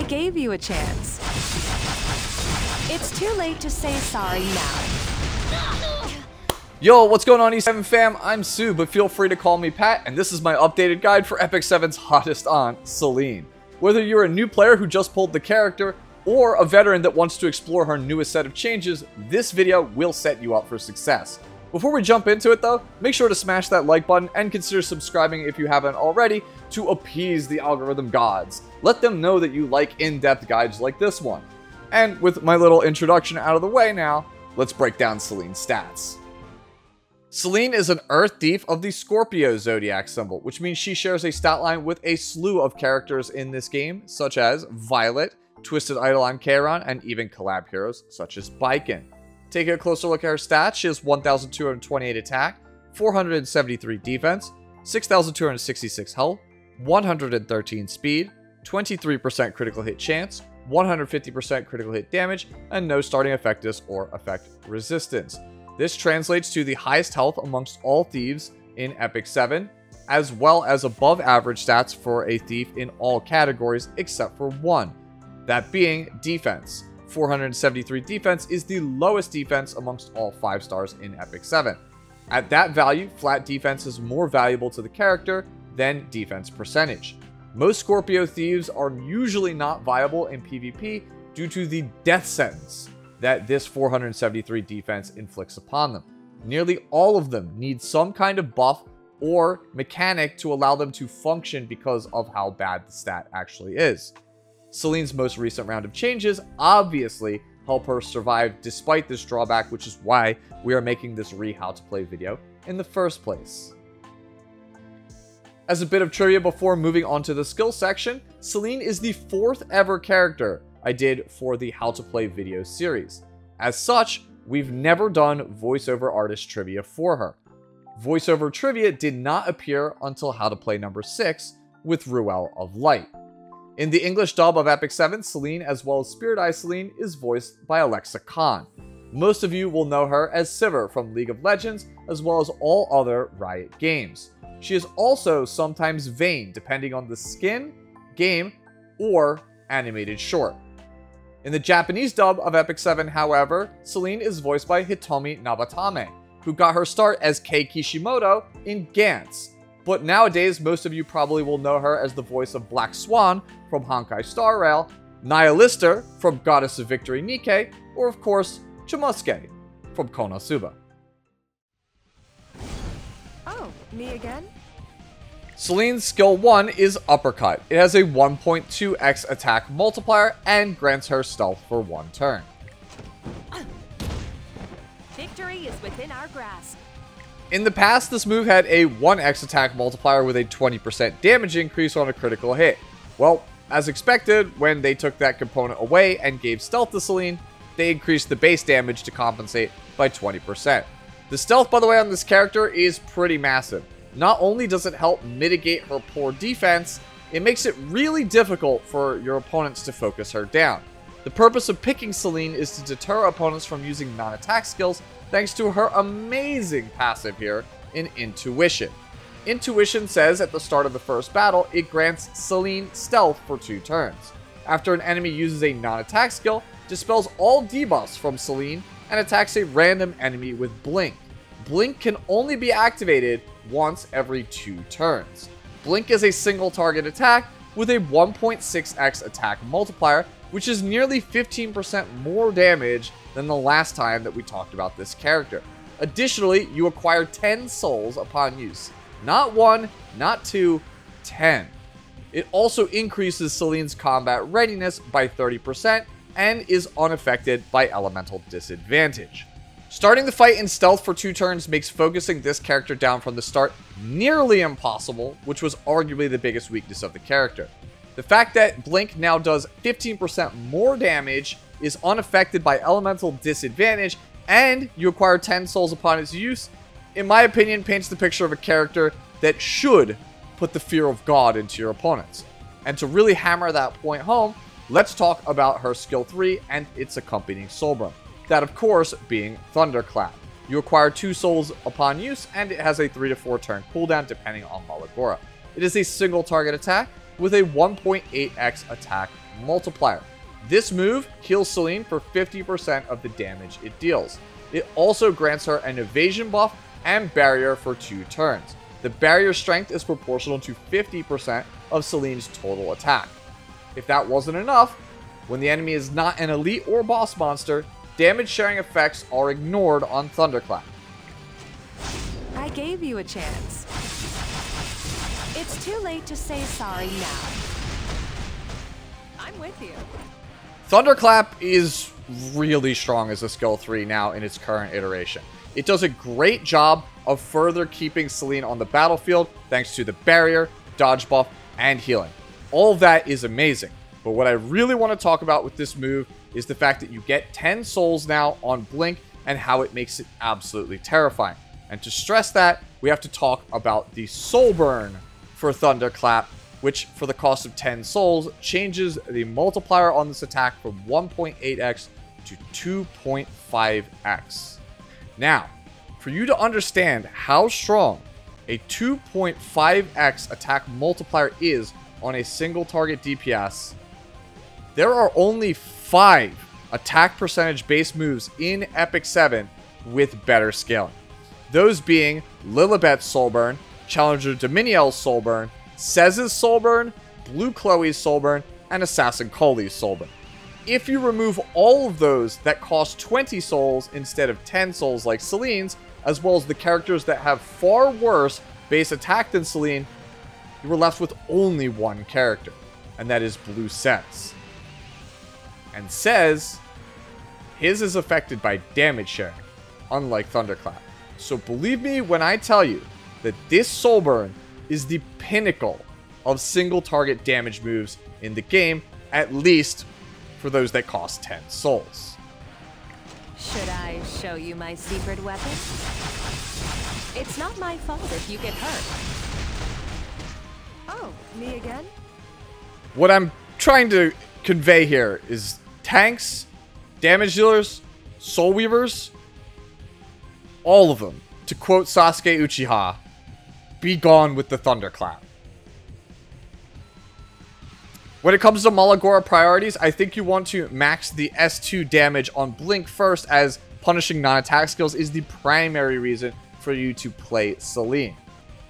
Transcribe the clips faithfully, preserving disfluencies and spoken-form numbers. I gave you a chance. It's too late to say sorry now. Yo, what's going on, E seven fam? I'm Sue, but feel free to call me Pat, and this is my updated guide for Epic Seven's hottest aunt, Celine. Whether you're a new player who just pulled the character, or a veteran that wants to explore her newest set of changes, this video will set you up for success. Before we jump into it though, make sure to smash that like button and consider subscribing if you haven't already to appease the algorithm gods. Let them know that you like in-depth guides like this one. And with my little introduction out of the way now, let's break down Celine's stats. Celine is an Earth Thief of the Scorpio Zodiac symbol, which means she shares a stat line with a slew of characters in this game, such as Violet, Twisted Eidolon Kairon, and even collab heroes such as Biken. Taking a closer look at her stats, she has one thousand two hundred twenty-eight attack, four hundred seventy-three defense, six thousand two hundred sixty-six health, one hundred thirteen speed, twenty-three percent critical hit chance, one hundred fifty percent critical hit damage, and no starting effectiveness or effect resistance. This translates to the highest health amongst all thieves in Epic seven, as well as above average stats for a thief in all categories except for one, that being defense. four hundred seventy-three defense is the lowest defense amongst all five stars in Epic seven. At that value, flat defense is more valuable to the character than defense percentage. Most Scorpio thieves are usually not viable in PvP due to the death sentence that this four hundred seventy-three defense inflicts upon them. Nearly all of them need some kind of buff or mechanic to allow them to function because of how bad the stat actually is. Celine's most recent round of changes obviously help her survive despite this drawback, which is why we are making this re-how to play video in the first place. As a bit of trivia before moving on to the skill section, Celine is the fourth ever character I did for the how to play video series. As such, we've never done voiceover artist trivia for her. Voiceover trivia did not appear until how to play number six with Ruel of Light. In the English dub of Epic seven, Celine, as well as Spirit Eye Celine, is voiced by Alexa Khan. Most of you will know her as Sivir from League of Legends, as well as all other Riot games. She is also sometimes vain, depending on the skin, game, or animated short. In the Japanese dub of Epic seven, however, Celine is voiced by Hitomi Nabatame, who got her start as Kei Kishimoto in Gantz. But nowadays, most of you probably will know her as the voice of Black Swan from Honkai Star Rail, Nia Lister from Goddess of Victory Nike, or of course, Chomusuke from Konosuba. Oh, me again? Celine's skill one is Uppercut. It has a one point two x attack multiplier and grants her stealth for one turn. Victory is within our grasp. In the past, this move had a one x attack multiplier with a twenty percent damage increase on a critical hit. Well, as expected, when they took that component away and gave stealth to Celine, they increased the base damage to compensate by twenty percent. The stealth, by the way, on this character is pretty massive. Not only does it help mitigate her poor defense, it makes it really difficult for your opponents to focus her down. The purpose of picking Celine is to deter opponents from using non-attack skills thanks to her amazing passive here in Intuition. Intuition says at the start of the first battle, it grants Celine stealth for two turns. After an enemy uses a non-attack skill, dispels all debuffs from Celine and attacks a random enemy with Blink. Blink can only be activated once every two turns. Blink is a single target attack with a one point six x attack multiplier, which is nearly fifteen percent more damage than the last time that we talked about this character. Additionally, you acquire ten souls upon use. Not one, not two, ten. It also increases Celine's combat readiness by thirty percent and is unaffected by elemental disadvantage. Starting the fight in stealth for two turns makes focusing this character down from the start nearly impossible, which was arguably the biggest weakness of the character. The fact that Blink now does fifteen percent more damage, is unaffected by elemental disadvantage, and you acquire ten souls upon its use, in my opinion, paints the picture of a character that should put the fear of God into your opponents. And to really hammer that point home, let's talk about her skill three and its accompanying Solbrum. That, of course, being Thunderclap. You acquire two souls upon use, and it has a three to four turn cooldown depending on Malagora. It is a single target attack with a one point eight x attack multiplier. This move heals Celine for fifty percent of the damage it deals. It also grants her an evasion buff and barrier for two turns. The barrier strength is proportional to fifty percent of Celine's total attack. If that wasn't enough, when the enemy is not an elite or boss monster, damage sharing effects are ignored on Thunderclap. I gave you a chance. It's too late to say sorry now. I'm with you. Thunderclap is really strong as a skill three now in its current iteration. It does a great job of further keeping Celine on the battlefield thanks to the barrier, dodge buff, and healing. All that is amazing, but what I really want to talk about with this move is the fact that you get ten souls now on Blink and how it makes it absolutely terrifying. And to stress that, we have to talk about the soul burn for Thunderclap, which for the cost of ten souls changes the multiplier on this attack from one point eight x to two point five x. Now, for you to understand how strong a two point five x attack multiplier is on a single target D P S, there are only five attack percentage base moves in Epic Seven with better scaling. Those being Lilibet's Soulburn, Challenger Dominielle's Soulburn, Sez's Soulburn, Blue Chloe's Soulburn, and Assassin Cole's Soulburn. If you remove all of those that cost twenty souls instead of ten souls like Celine's, as well as the characters that have far worse base attack than Celine, you were left with only one character, and that is Blue Sess. And Sess, his is affected by damage sharing, unlike Thunderclap. So believe me when I tell you that this Soulburn is the pinnacle of single target damage moves in the game, at least for those that cost ten souls. Should I show you my secret weapon? It's not my fault if you get hurt. Oh, me again? What I'm trying to convey here is tanks, damage dealers, soul weavers, all of them, to quote Sasuke Uchiha, be gone with the Thunderclap. When it comes to Malagora priorities, I think you want to max the S two damage on Blink first, as punishing non-attack skills is the primary reason for you to play Celine.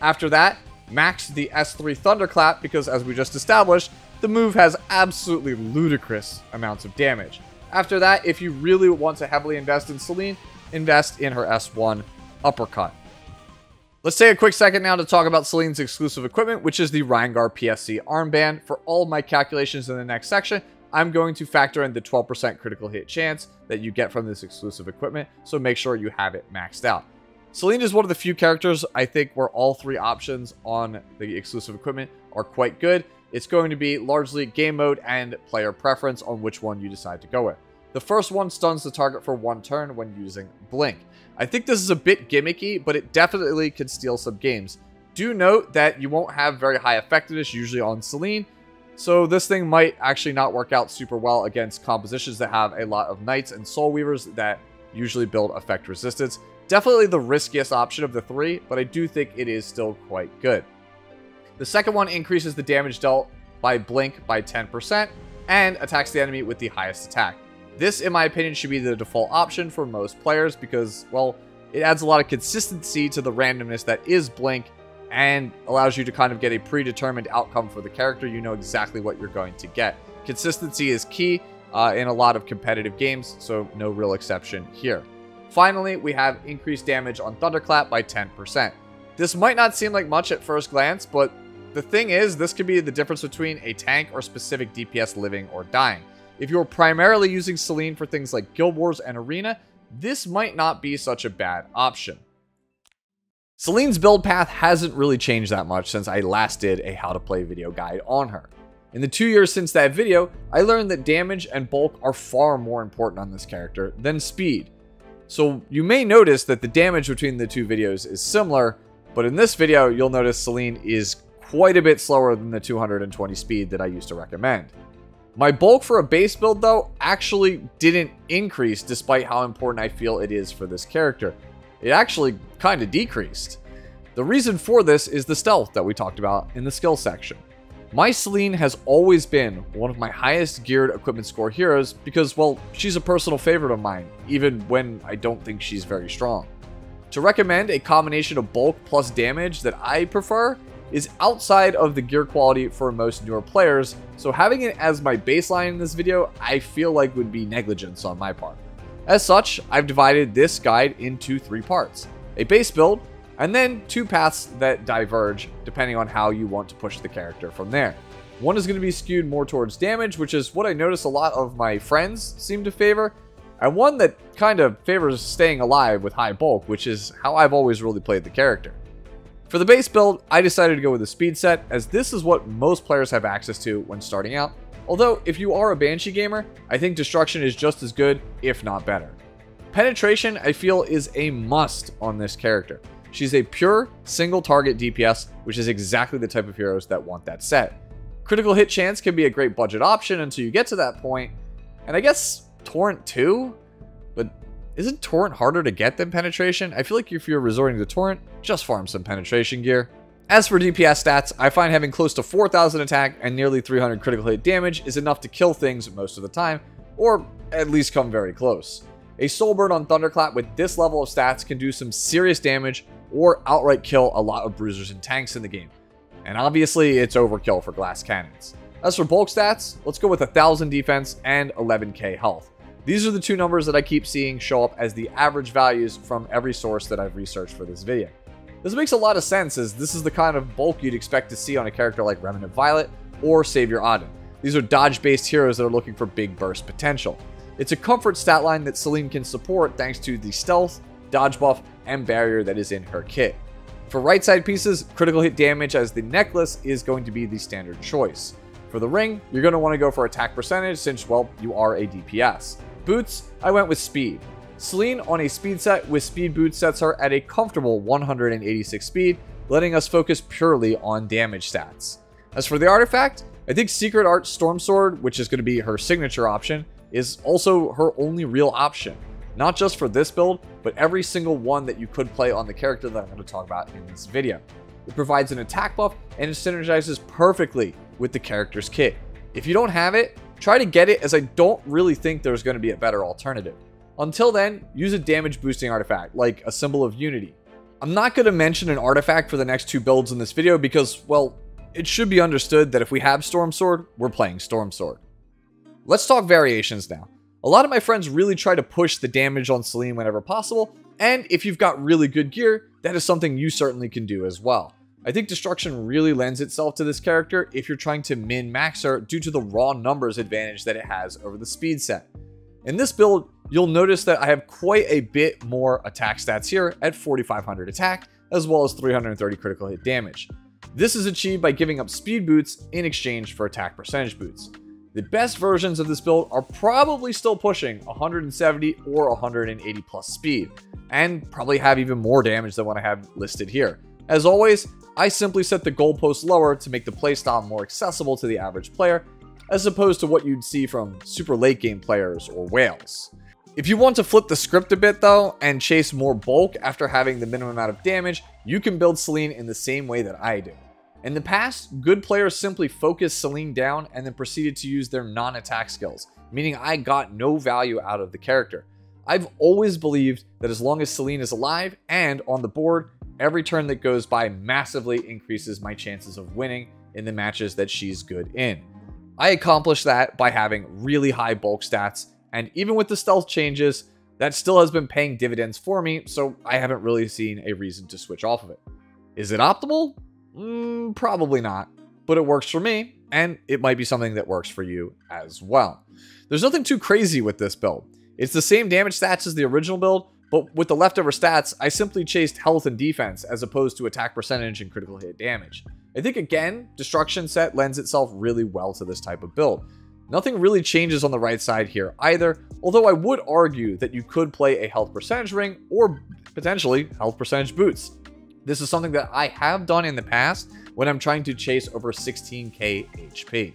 After that, max the S three Thunderclap, because as we just established, the move has absolutely ludicrous amounts of damage. After that, if you really want to heavily invest in Celine, invest in her S one uppercut. Let's take a quick second now to talk about Celine's exclusive equipment, which is the Rengar P S C armband. For all of my calculations in the next section, I'm going to factor in the twelve percent critical hit chance that you get from this exclusive equipment, so make sure you have it maxed out. Celine is one of the few characters, I think, where all three options on the exclusive equipment are quite good. It's going to be largely game mode and player preference on which one you decide to go with. The first one stuns the target for one turn when using Blink. I think this is a bit gimmicky, but it definitely could steal some games. Do note that you won't have very high effectiveness usually on Celine, so this thing might actually not work out super well against compositions that have a lot of Knights and Soul Weavers that usually build effect resistance. Definitely the riskiest option of the three, but I do think it is still quite good. The second one increases the damage dealt by Blink by ten percent and attacks the enemy with the highest attack. This, in my opinion, should be the default option for most players because, well, it adds a lot of consistency to the randomness that is Blink and allows you to kind of get a predetermined outcome for the character. You know exactly what you're going to get. Consistency is key uh, in a lot of competitive games, so no real exception here. Finally, we have increased damage on Thunderclap by ten percent. This might not seem like much at first glance, but the thing is, this could be the difference between a tank or specific D P S living or dying. If you're primarily using Celine for things like Guild Wars and Arena, this might not be such a bad option. Celine's build path hasn't really changed that much since I last did a how to play video guide on her. In the two years since that video, I learned that damage and bulk are far more important on this character than speed. So you may notice that the damage between the two videos is similar, but in this video, you'll notice Celine is quite a bit slower than the two hundred twenty speed that I used to recommend. My bulk for a base build, though, actually didn't increase despite how important I feel it is for this character. It actually kind of decreased. The reason for this is the stealth that we talked about in the skill section. My Celine has always been one of my highest geared equipment score heroes because, well, she's a personal favorite of mine, even when I don't think she's very strong. To recommend a combination of bulk plus damage that I prefer is outside of the gear quality for most newer players, so having it as my baseline in this video I feel like would be negligence on my part. As such, I've divided this guide into three parts, a base build, and then two paths that diverge depending on how you want to push the character from there. One is going to be skewed more towards damage, which is what I notice a lot of my friends seem to favor, and one that kind of favors staying alive with high bulk, which is how I've always really played the character. For the base build, I decided to go with a speed set, as this is what most players have access to when starting out, although if you are a Banshee gamer, I think destruction is just as good, if not better. Penetration, I feel, is a must on this character. She's a pure single target D P S, which is exactly the type of heroes that want that set. Critical hit chance can be a great budget option until you get to that point, and I guess Torrent too? But isn't Torrent harder to get than Penetration? I feel like if you're resorting to Torrent, just farm some Penetration gear. As for D P S stats, I find having close to four thousand attack and nearly three hundred critical hit damage is enough to kill things most of the time, or at least come very close. A Solbrum on Thunderclap with this level of stats can do some serious damage or outright kill a lot of bruisers and tanks in the game. And obviously, it's overkill for glass cannons. As for bulk stats, let's go with one thousand defense and eleven K health. These are the two numbers that I keep seeing show up as the average values from every source that I've researched for this video. This makes a lot of sense, as this is the kind of bulk you'd expect to see on a character like Remnant Violet or Savior Auden. These are dodge-based heroes that are looking for big burst potential. It's a comfort stat line that Celine can support thanks to the stealth, dodge buff, and barrier that is in her kit. For right side pieces, critical hit damage as the necklace is going to be the standard choice. For the ring, you're going to want to go for attack percentage since, well, you are a D P S. Boots, I went with speed. Celine on a speed set with speed boots sets her at a comfortable one hundred eighty-six speed, letting us focus purely on damage stats. As for the artifact, I think Secret Art Storm Sword, which is going to be her signature option, is also her only real option. Not just for this build, but every single one that you could play on the character that I'm going to talk about in this video. It provides an attack buff and it synergizes perfectly with the character's kit. If you don't have it, try to get it, as I don't really think there's going to be a better alternative. Until then, use a damage boosting artifact, like a Symbol of Unity. I'm not going to mention an artifact for the next two builds in this video because, well, it should be understood that if we have Storm Sword, we're playing Storm Sword. Let's talk variations now. A lot of my friends really try to push the damage on Celine whenever possible, and if you've got really good gear, that is something you certainly can do as well. I think destruction really lends itself to this character if you're trying to min-max her due to the raw numbers advantage that it has over the speed set. In this build, you'll notice that I have quite a bit more attack stats here at forty-five hundred attack, as well as three hundred thirty critical hit damage. This is achieved by giving up speed boots in exchange for attack percentage boots. The best versions of this build are probably still pushing one hundred seventy or one hundred eighty plus speed, and probably have even more damage than what I have listed here. As always, I simply set the goalpost lower to make the playstyle more accessible to the average player, as opposed to what you'd see from super late game players or whales. If you want to flip the script a bit though, and chase more bulk after having the minimum amount of damage, you can build Celine in the same way that I do. In the past, good players simply focused Celine down and then proceeded to use their non-attack skills, meaning I got no value out of the character. I've always believed that as long as Celine is alive and on the board, every turn that goes by massively increases my chances of winning in the matches that she's good in. I accomplished that by having really high bulk stats, and even with the stealth changes, that still has been paying dividends for me, so I haven't really seen a reason to switch off of it. Is it optimal? Mm, probably not, but it works for me, and it might be something that works for you as well. There's nothing too crazy with this build. It's the same damage stats as the original build, but with the leftover stats, I simply chased health and defense as opposed to attack percentage and critical hit damage. I think, again, destruction set lends itself really well to this type of build. Nothing really changes on the right side here either, although I would argue that you could play a health percentage ring or potentially health percentage boots. This is something that I have done in the past when I'm trying to chase over sixteen K H P.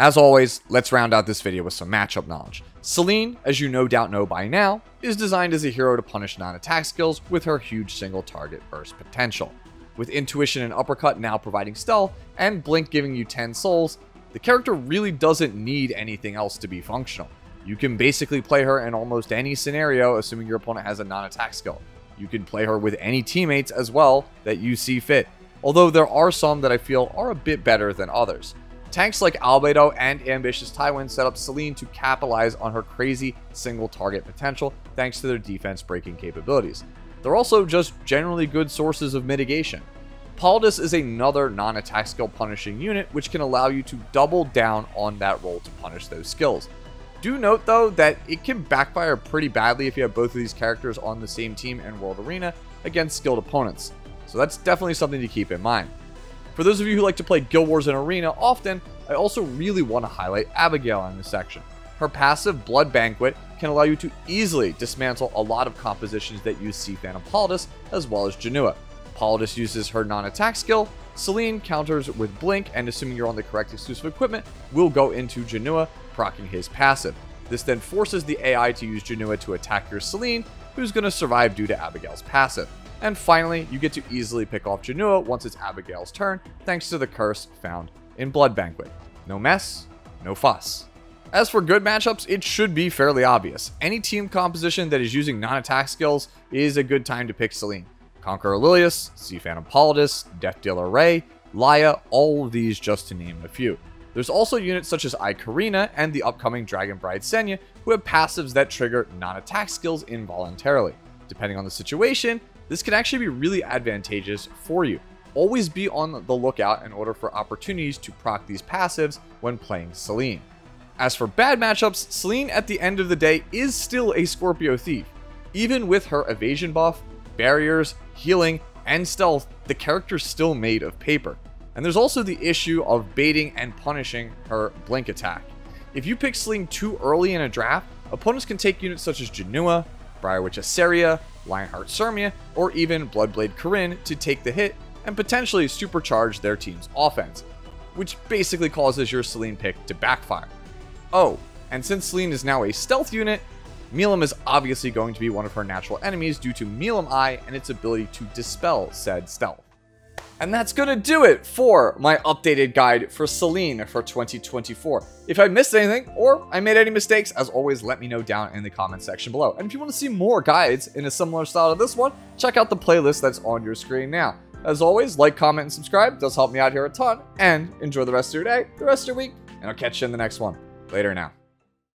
As always, let's round out this video with some matchup knowledge. Celine, as you no doubt know by now, is designed as a hero to punish non-attack skills with her huge single target burst potential. with Intuition and Uppercut now providing stealth, and Blink giving you ten souls, the character really doesn't need anything else to be functional. You can basically play her in almost any scenario, assuming your opponent has a non-attack skill. You can play her with any teammates as well that you see fit, although there are some that I feel are a bit better than others. Tanks like Albedo and Ambitious Tywin set up Celine to capitalize on her crazy single target potential thanks to their defense breaking capabilities. They're also just generally good sources of mitigation. Paldas is another non-attack skill punishing unit, which can allow you to double down on that roll to punish those skills. Do note though that it can backfire pretty badly if you have both of these characters on the same team and World Arena against skilled opponents, so that's definitely something to keep in mind. For those of you who like to play Guild Wars and Arena often, I also really want to highlight Abigail in this section. Her passive Blood Banquet can allow you to easily dismantle a lot of compositions that use C-Fan and Paldas, as well as Janua. Paldas uses her non-attack skill, Celine counters with Blink, and assuming you're on the correct exclusive equipment, will go into Janua, proccing his passive. This then forces the A I to use Janua to attack your Celine, who's going to survive due to Abigail's passive. And finally, you get to easily pick off Janua once it's Abigail's turn, thanks to the curse found in Blood Banquet. No mess, no fuss. As for good matchups, it should be fairly obvious. Any team composition that is using non-attack skills is a good time to pick Celine. Conqueror Lilius, Sea Phantom Paldas, Death Dealer Ray, Laia, all of these just to name a few. There's also units such as Icarina and the upcoming Dragon Bride Senya who have passives that trigger non-attack skills involuntarily. Depending on the situation, this can actually be really advantageous for you. Always be on the lookout in order for opportunities to proc these passives when playing Celine. As for bad matchups, Celine at the end of the day is still a Scorpio Thief. Even with her evasion buff, barriers, healing, and stealth, the character's still made of paper. And there's also the issue of baiting and punishing her Blink attack. If you pick Celine too early in a draft, opponents can take units such as Genua, Briar Witch Assaria, Lionheart Surmia, or even Bloodblade Karin to take the hit and potentially supercharge their team's offense, which basically causes your Celine pick to backfire. Oh, and since Celine is now a stealth unit, Milim is obviously going to be one of her natural enemies due to Milim Eye and its ability to dispel said stealth. And that's going to do it for my updated guide for Celine for twenty twenty-four. If I missed anything or I made any mistakes, as always, let me know down in the comment section below. And if you want to see more guides in a similar style to this one, check out the playlist that's on your screen now. As always, like, comment, and subscribe. It does help me out here a ton. And enjoy the rest of your day, the rest of your week, and I'll catch you in the next one. Later now.